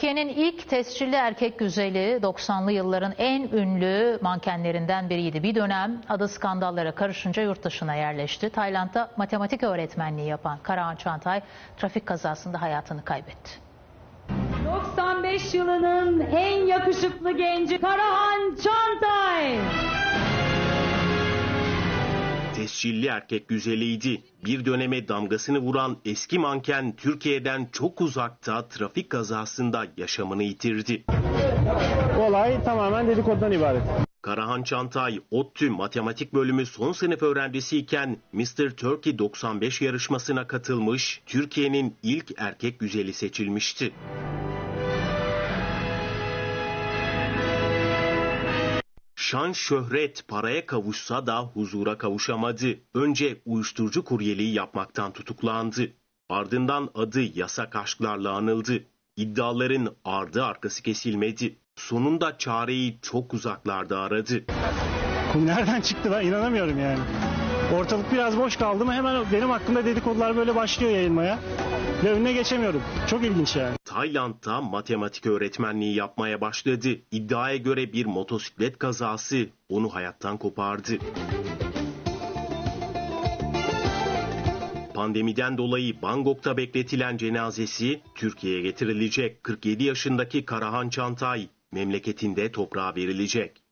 Türkiye'nin ilk tescilli erkek güzeli 90'lı yılların en ünlü mankenlerinden biriydi. Bir dönem adı skandallara karışınca yurt dışına yerleşti. Tayland'da matematik öğretmenliği yapan Karahan Çantay trafik kazasında hayatını kaybetti. 95 yılının en yakışıklı genci Karahan Çantay. Tescilli erkek güzeliydi. Bir döneme damgasını vuran eski manken Türkiye'den çok uzakta trafik kazasında yaşamını yitirdi. Olay tamamen dedikodudan ibaret. Karahan Çantay, ODTÜ Matematik Bölümü son sınıf öğrencisiyken Mr. Turkey 95 yarışmasına katılmış, Türkiye'nin ilk erkek güzeli seçilmişti. Şan şöhret paraya kavuşsa da huzura kavuşamadı. Önce uyuşturucu kuryeliği yapmaktan tutuklandı. Ardından adı yasak aşklarla anıldı. İddiaların ardı arkası kesilmedi. Sonunda çareyi çok uzaklarda aradı. Nereden çıktı lan, inanamıyorum yani. Ortalık biraz boş kaldı mı hemen benim hakkımda dedikodular böyle başlıyor yayılmaya. Ve önüne geçemiyorum. Çok ilginç yani. Tayland'da matematik öğretmenliği yapmaya başladı. İddiaya göre bir motosiklet kazası onu hayattan kopardı. Pandemiden dolayı Bangkok'ta bekletilen cenazesi Türkiye'ye getirilecek. 47 yaşındaki Karahan Çantay memleketinde toprağa verilecek.